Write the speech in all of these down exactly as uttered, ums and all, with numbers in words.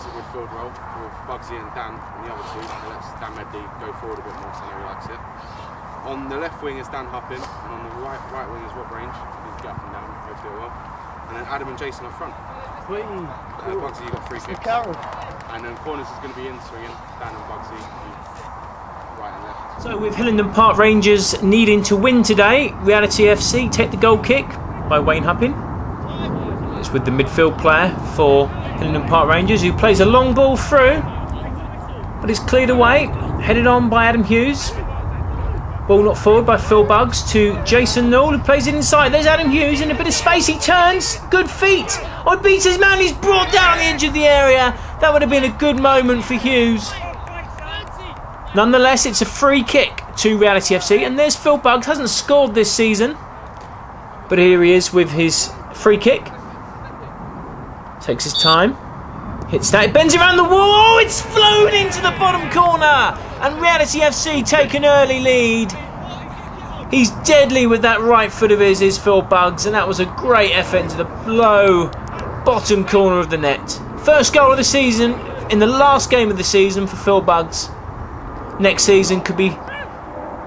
defensive midfield role with Bugsy and Dan and the other two, and lets Dan Medley go forward a bit more, so he likes it. On the left wing is Dan Huppin, and on the right right wing is Rob Range. He can get up and down, both do it well. And then Adam and Jason up front. Wait, uh, Bugsy, you got three kicks. And then corners is going to be in swinging, Dan and Bugsy, right and left. So with Hillingdon Park Rangers needing to win today, Reality F C take the goal kick by Wayne Huppin. It's with the midfield player for Hillingdon Park Rangers, who plays a long ball through, but it's cleared away, headed on by Adam Hughes. Ball knocked forward by Phil Buggs to Jason Newell, who plays it inside. There's Adam Hughes in a bit of space. He turns. Good feet. Oh, he beats his man. He's brought down the edge of the area. That would have been a good moment for Hughes. Nonetheless, it's a free kick to Reality F C. And there's Phil Buggs. Hasn't scored this season, but here he is with his free kick. Takes his time. Hits that. It bends around the wall. Oh, it's flown into the bottom corner. And Reality F C take an early lead. He's deadly with that right foot of his, is Phil Buggs, and that was a great effort into the low bottom corner of the net. First goal of the season in the last game of the season for Phil Buggs. Next season could be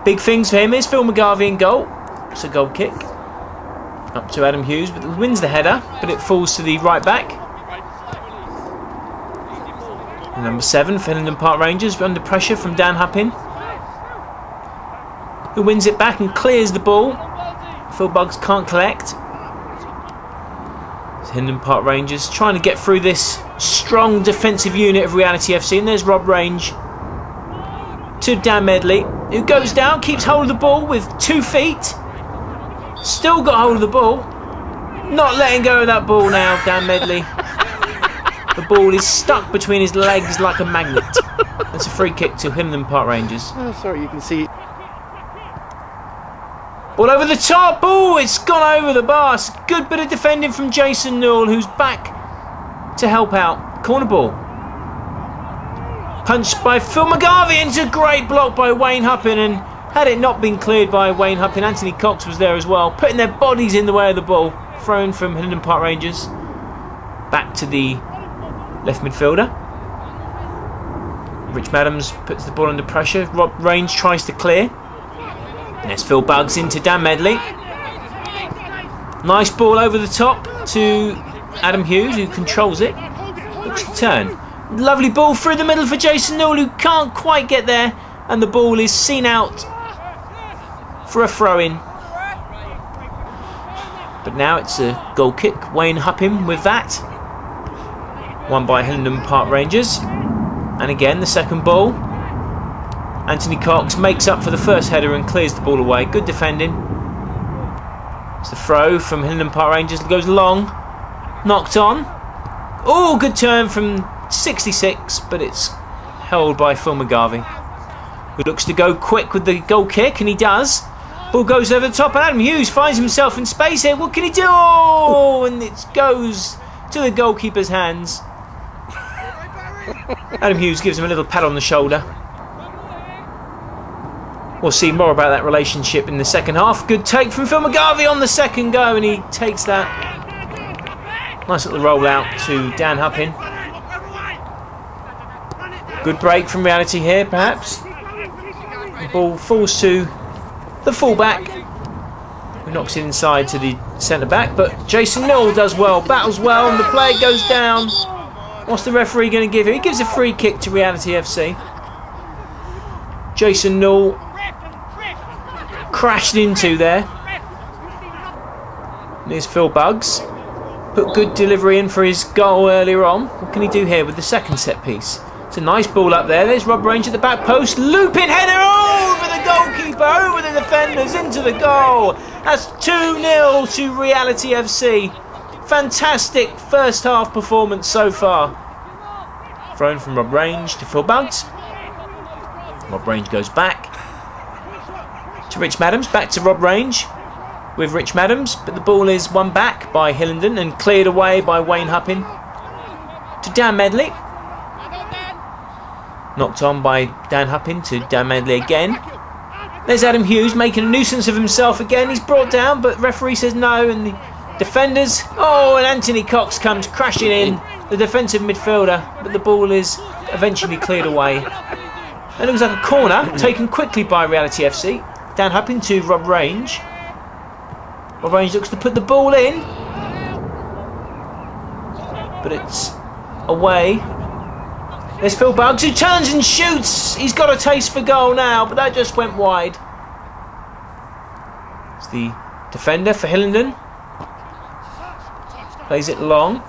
big things for him. Here's Phil McGarvey in goal. It's a goal kick. Up to Adam Hughes, but wins the header, but it falls to the right back. Number seven for Hillingdon Park Rangers, under pressure from Dan Huppin, who wins it back and clears the ball. Phil Buggs can't collect. It's Hillingdon Park Rangers trying to get through this strong defensive unit of Reality F C, and there's Rob Range to Dan Medley, who goes down, keeps hold of the ball with two feet, still got hold of the ball, not letting go of that ball now, Dan Medley. The ball is stuck between his legs like a magnet. That's a free kick to Hillingdon Park Rangers. Oh, sorry, you can see. All over the top. Oh, it's gone over the bar. It's a good bit of defending from Jason Newell, who's back to help out. Corner ball. Punched by Phil McGarvey into a great block by Wayne Huppin. And had it not been cleared by Wayne Huppin, Antony Cox was there as well, putting their bodies in the way of the ball. Thrown from Hillingdon Park Rangers. Back to the left midfielder. Rich Madams puts the ball under pressure. Rob Range tries to clear. And there's Phil Buggs into Dan Medley. Nice ball over the top to Adam Hughes, who controls it. Looks to turn. Lovely ball through the middle for Jason Newell, who can't quite get there. And the ball is seen out for a throw-in. But now it's a goal kick. Wayne Huppin with that. Won by Hillingdon Park Rangers. And again the second ball. Antony Cox makes up for the first header and clears the ball away. Good defending. It's the throw from Hillingdon Park Rangers. It goes long. Knocked on. Oh, good turn from sixty-six, but it's held by Phil McGarvey, who looks to go quick with the goal kick, and he does. Ball goes over the top and Adam Hughes finds himself in space here. What can he do? Oh, and it goes to the goalkeeper's hands. Adam Hughes gives him a little pat on the shoulder. We'll see more about that relationship in the second half. Good take from Phil McGarvey on the second go, and he takes that. Nice little roll out to Dan Huppin. Good break from Reality here, perhaps. The ball falls to the full-back, who knocks it inside to the centre-back, but Jason Newell does well, battles well, and the player goes down. What's the referee going to give him? He gives a free kick to Reality F C. Jason Newell crashed into there. And here's Phil Buggs. Put good delivery in for his goal earlier on. What can he do here with the second set-piece? It's a nice ball up there. There's Rob Range at the back post. Looping header over the goalkeeper, over the defenders, into the goal. That's two nil to Reality F C. Fantastic first half performance so far. Thrown from Rob Range to Phil Buggs. Rob Range goes back to Rich Madams, back to Rob Range with Rich Madams, but the ball is won back by Hillingdon and cleared away by Wayne Huppin to Dan Medley. Knocked on by Dan Huppin to Dan Medley again. There's Adam Hughes making a nuisance of himself again. He's brought down, but referee says no, and the defenders. Oh, and Antony Cox comes crashing in the defensive midfielder, but the ball is eventually cleared away. And it was like a corner taken quickly by Reality F C. Dan Huppin to Rob Range. Rob Range looks to put the ball in, but it's away. There's Phil Buggs, who turns and shoots. He's got a taste for goal now, but that just went wide. It's the defender for Hillingdon. Plays it long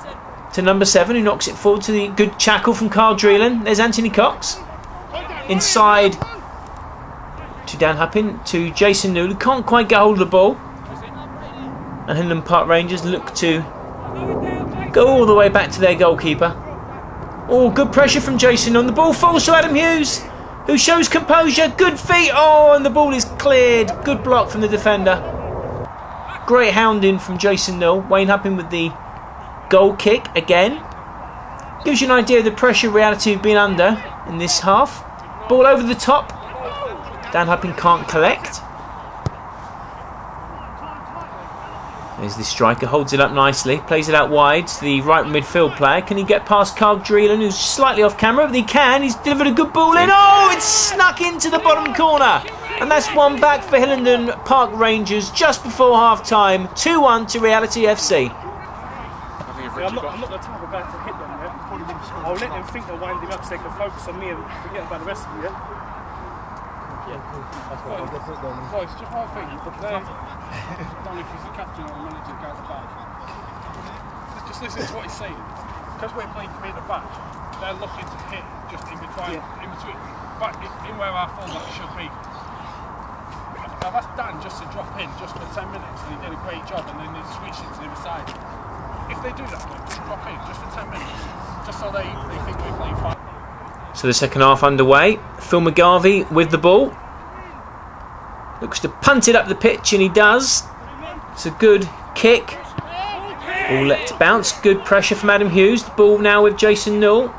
to number seven, who knocks it forward to the good tackle from Carl Dreeland. There's Antony Cox. Inside to Dan Huppin, to Jason Newell, who can't quite get hold of the ball. And Hillingdon Park Rangers look to go all the way back to their goalkeeper. Oh, good pressure from Jason on the ball. Falls to Adam Hughes, who shows composure. Good feet. Oh, and the ball is cleared. Good block from the defender. Great hounding from Jason Newell. Wayne Huppin with the goal kick again. Gives you an idea of the pressure Reality have been under in this half. Ball over the top. Dan Huppin can't collect. There's the striker, holds it up nicely, plays it out wide to the right midfield player. Can he get past Carl Dreeland, who's slightly off camera, but he can. He's delivered a good ball in. Oh, it's snuck into the bottom corner. And that's one back for Hillingdon Park Rangers just before half-time. two one to Reality F C. Yeah, I'm, not, I'm not the type of guy to hit them, yeah? I'll let them think they're winding up so they can focus on me and forget about the rest of you, yeah? Yeah, that's what I was put down. Well, it's just one thing. Don't know if he's the captain or manager guy at the back. Just listen to what he's saying. Because we're playing from here at the back, they're looking to hit just in between, yeah. in between, back in where our fullback should be. I've asked Dan just to drop in just for ten minutes, and he did a great job, and then he switched it to the other side. If they do that, just drop in just for ten minutes, just so they, they think we're playing five. So the second half underway. Phil McGarvey with the ball. Looks to punt it up the pitch, and he does. It's a good kick. Ball let bounce. Good pressure from Adam Hughes. The ball now with Jason Newell.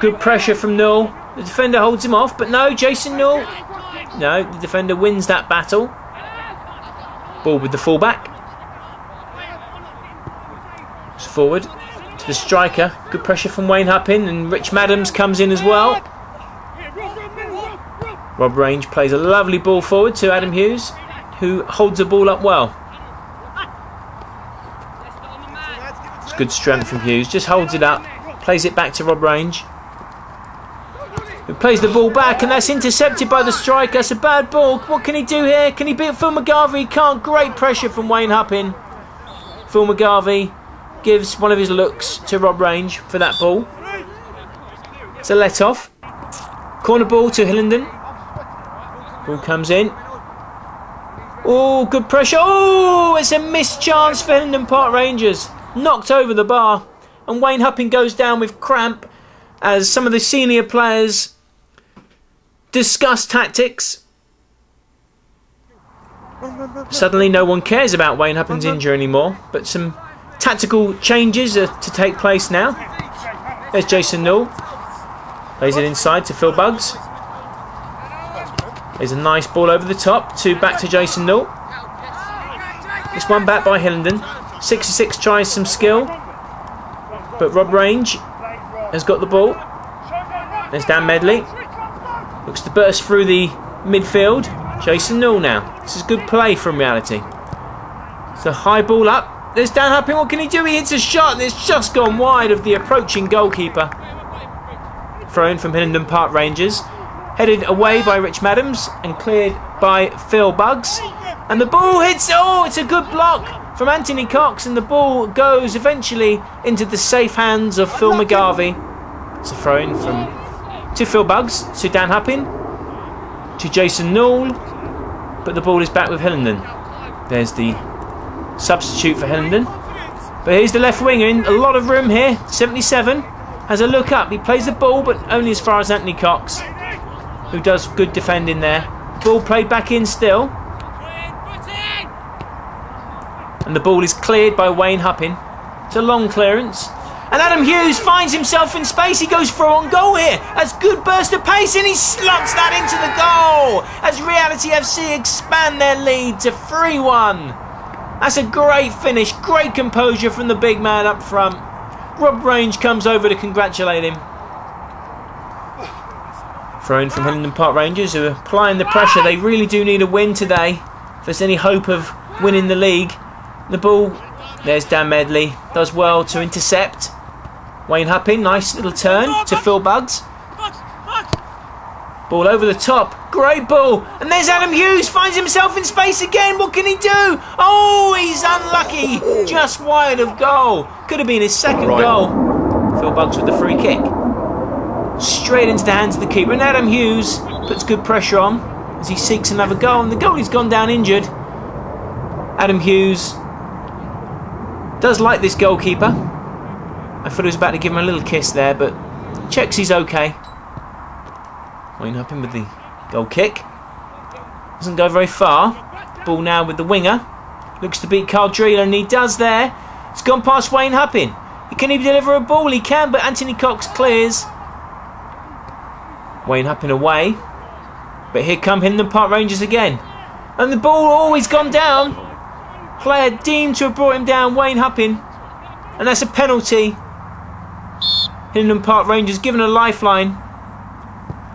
Good pressure from Newell. The defender holds him off, but no, Jason Newell. No, the defender wins that battle. Ball with the fullback. It's forward. To the striker, good pressure from Wayne Huppin, and Rich Madams comes in as well. Rob Range plays a lovely ball forward to Adam Hughes, who holds the ball up well. It's good strength from Hughes, just holds it up, plays it back to Rob Range, who plays the ball back, and that's intercepted by the striker. That's a bad ball. What can he do here? Can he beat Phil McGarvey? He can't. Great pressure from Wayne Huppin. Phil McGarvey gives one of his looks to Rob Range for that ball. It's a let off. Corner ball to Hillingdon. Ball comes in. Oh, good pressure. Oh, it's a missed chance for Hillingdon Park Rangers. Knocked over the bar. And Wayne Huppin goes down with cramp as some of the senior players discuss tactics. Suddenly no one cares about Wayne Huppin's injury anymore, but some tactical changes are to take place now. There's Jason Newell. Plays it inside to Phil Buggs. There's a nice ball over the top to back to Jason Newell. It's one back by Hillingdon. sixty-six tries some skill, but Rob Range has got the ball. There's Dan Medley. Looks to burst through the midfield. Jason Newell now. This is good play from Reality. It's a high ball up. There's Dan Huppin. What can he do? He hits a shot, and it's just gone wide of the approaching goalkeeper. Throw in from Hillingdon Park Rangers. Headed away by Rich Madams and cleared by Phil Buggs. And the ball hits. Oh, it's a good block from Antony Cox, and the ball goes eventually into the safe hands of Phil McGarvey. It's a throw in from to Phil Buggs, to Dan Huppin, to Jason Newell, but the ball is back with Hillingdon. There's the substitute for Hillingdon, but here's the left winger in a lot of room here. Seventy-seven has a look up. He plays the ball, but only as far as Antony Cox, who does good defending there. Ball played back in still, and the ball is cleared by Wayne Huppin. It's a long clearance, and Adam Hughes finds himself in space. He goes for on goal here. That's good burst of pace, and he slots that into the goal as Reality F C expand their lead to three one. That's a great finish, great composure from the big man up front. Rob Range comes over to congratulate him. Throw in from Hillingdon Park Rangers, who are applying the pressure. They really do need a win today if there's any hope of winning the league. The ball, there's Dan Medley, does well to intercept. Wayne Huppin, nice little turn to Phil Buds. Ball over the top, great ball, and there's Adam Hughes, finds himself in space again. What can he do? Oh, he's unlucky, just wide of goal. Could have been his second right. goal. Phil Bugs with the free kick. Straight into the hands of the keeper, and Adam Hughes puts good pressure on as he seeks another goal, and the goalie's gone down injured. Adam Hughes does like this goalkeeper. I thought he was about to give him a little kiss there, but checks he's okay. Wayne Huppin with the goal kick. Doesn't go very far. Ball now with the winger. Looks to beat Carl Dreeler, and he does there. It's gone past Wayne Huppin. Can he deliver a ball? He can, but Antony Cox clears. Wayne Huppin away. But here come Hillingdon Park Rangers again. And the ball always gone down. Player deemed to have brought him down, Wayne Huppin. And that's a penalty. Hillingdon Park Rangers given a lifeline.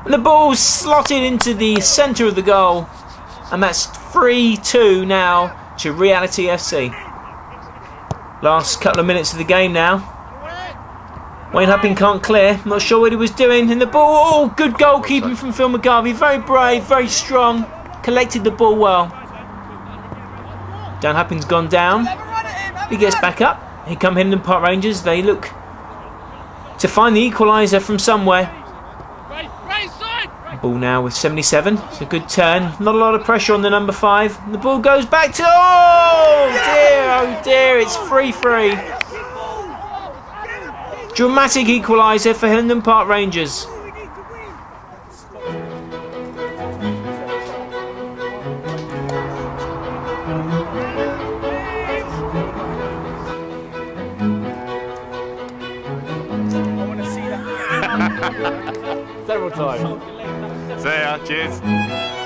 And the ball slotted into the centre of the goal. And that's three two now to Reality F C. Last couple of minutes of the game now. Wayne Huppin can't clear. Not sure what he was doing. And the ball, oh, good goalkeeping from Phil McGarvey. Very brave, very strong. Collected the ball well. Dan Huppin's gone down. He gets back up. Here come Hillingdon Park Rangers. They look to find the equaliser from somewhere. Ball now with seventy-seven. It's a good turn. Not a lot of pressure on the number five. The ball goes back to... Oh dear, oh dear, it's three three. Dramatic equaliser for Hillingdon Park Rangers. Several times. See ya, cheers.